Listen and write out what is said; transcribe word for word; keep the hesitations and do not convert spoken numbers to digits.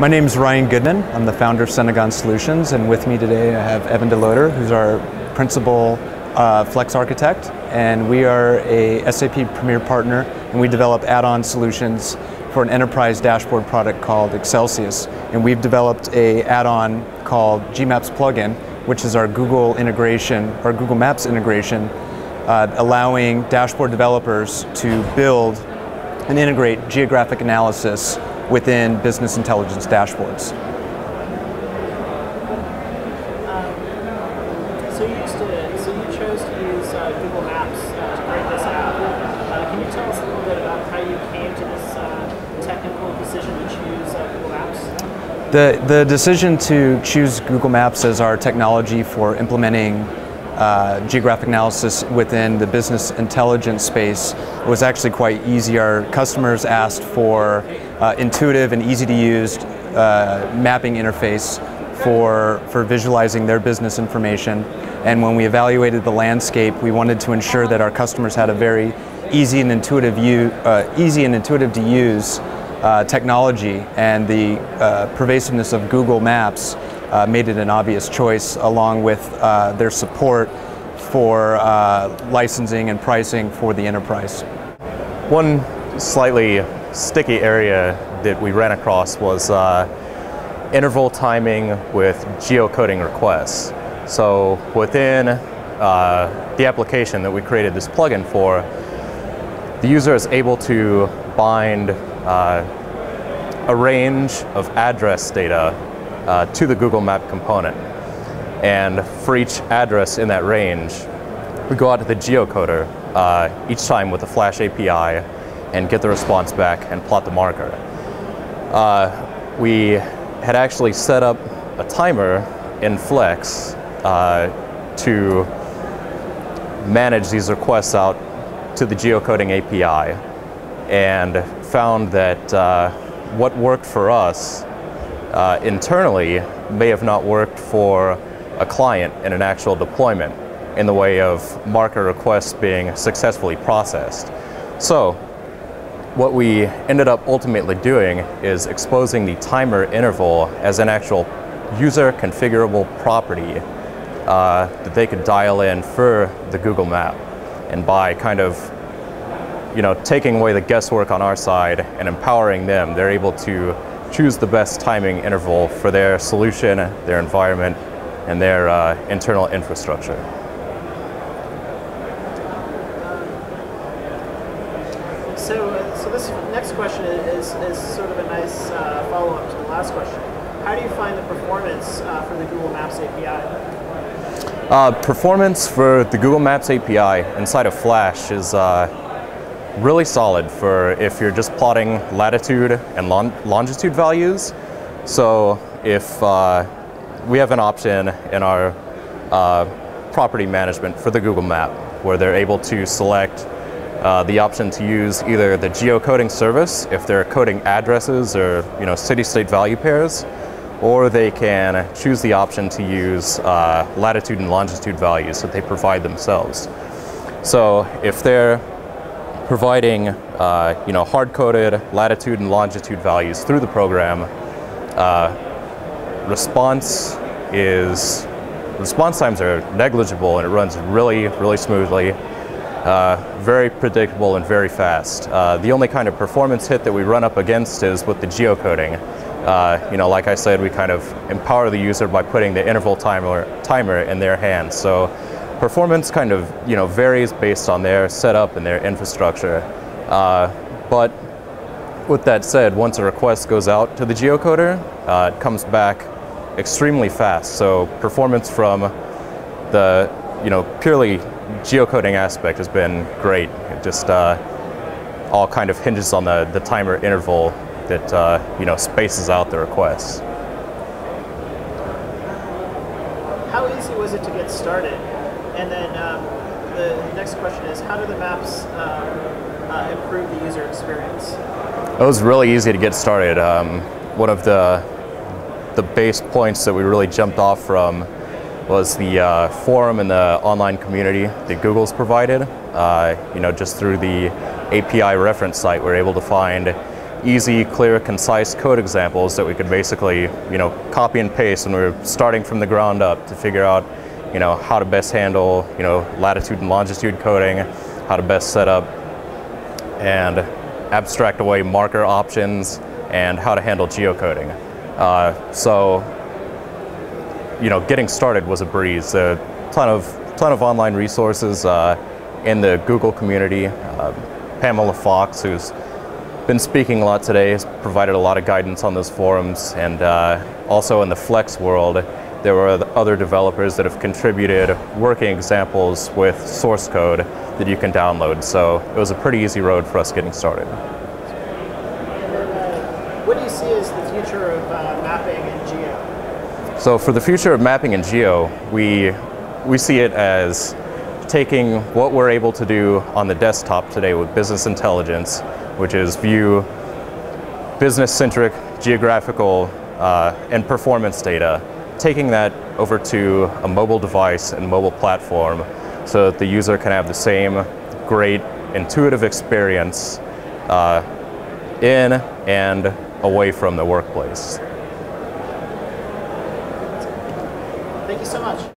My name is Ryan Goodman. I'm the founder of Centigon Solutions, and with me today I have Evan DeLoder, who's our principal uh, Flex architect, and we are a S A P Premier Partner, and we develop add-on solutions for an enterprise dashboard product called Excelsius. And we've developed a add-on called GMaps plugin, which is our Google integration, or Google Maps integration, uh, allowing dashboard developers to build and integrate geographic analysis within business intelligence dashboards. Um, so you used to, so you chose to use uh, Google Maps uh, to create this app. Uh, can you tell us a little bit about how you came to this uh, technical decision to choose uh, Google Maps? The the decision to choose Google Maps as our technology for implementing Uh, geographic analysis within the business intelligence space was actually quite easy. Our customers asked for uh, intuitive and easy to use uh, mapping interface for, for visualizing their business information. And when we evaluated the landscape, we wanted to ensure that our customers had a very easy and intuitive, u uh, easy and intuitive to use uh, technology, and the uh, pervasiveness of Google Maps Uh, made it an obvious choice, along with uh, their support for uh, licensing and pricing for the enterprise. One slightly sticky area that we ran across was uh, interval timing with geocoding requests. So within uh, the application that we created this plugin for, the user is able to bind uh, a range of address data Uh, to the Google Map component. And for each address in that range, we go out to the geocoder uh, each time with the Flash A P I and get the response back and plot the marker. Uh, we had actually set up a timer in Flex uh, to manage these requests out to the geocoding A P I, and found that uh, what worked for us Uh, internally may have not worked for a client in an actual deployment in the way of marker requests being successfully processed. So what we ended up ultimately doing is exposing the timer interval as an actual user configurable property uh, that they could dial in for the Google Map, and by kind of you know taking away the guesswork on our side and empowering them, they're able to choose the best timing interval for their solution, their environment, and their uh, internal infrastructure. Um, so, so this next question is, is sort of a nice uh, follow-up to the last question. How do you find the performance uh, for the Google Maps A P I? Uh, performance for the Google Maps A P I inside of Flash is uh, really solid for if you're just plotting latitude and long longitude values. So if uh, we have an option in our uh, property management for the Google Map where they're able to select uh, the option to use either the geocoding service if they're coding addresses or you know city-state value pairs, or they can choose the option to use uh, latitude and longitude values that they provide themselves. So if they're providing uh, you know, hard-coded latitude and longitude values through the program, uh, response is, response times are negligible, and it runs really, really smoothly, uh, very predictable and very fast. Uh, the only kind of performance hit that we run up against is with the geocoding. Uh, you know, like I said, we kind of empower the user by putting the interval timer, timer in their hands. So performance kind of you know varies based on their setup and their infrastructure. Uh, but with that said, once a request goes out to the geocoder, uh, it comes back extremely fast. So performance from the you know purely geocoding aspect has been great. It just uh, all kind of hinges on the the timer interval that uh, you know spaces out the requests. How easy was it to get started? And then um, the next question is, how do the maps um, uh, improve the user experience? It was really easy to get started. Um, one of the, the base points that we really jumped off from was the uh, forum and the online community that Google's provided. Uh, you know, just through the A P I reference site, we're able to find easy, clear, concise code examples that we could basically, you know, copy and paste when we were starting from the ground up to figure out, you know, how to best handle, you know, latitude and longitude coding, how to best set up and abstract away marker options, and how to handle geocoding. Uh, so, you know, getting started was a breeze. A ton of, ton of online resources uh, in the Google community. Uh, Pamela Fox, who's been speaking a lot today, has provided a lot of guidance on those forums, and uh, also in the Flex world, there were other developers that have contributed working examples with source code that you can download. So it was a pretty easy road for us getting started. What do you see as the future of uh, mapping and geo? So for the future of mapping and geo, we, we see it as taking what we're able to do on the desktop today with business intelligence, which is view business-centric, geographical, uh, and performance data, taking that over to a mobile device and mobile platform so that the user can have the same great intuitive experience uh, in and away from the workplace. Thank you so much.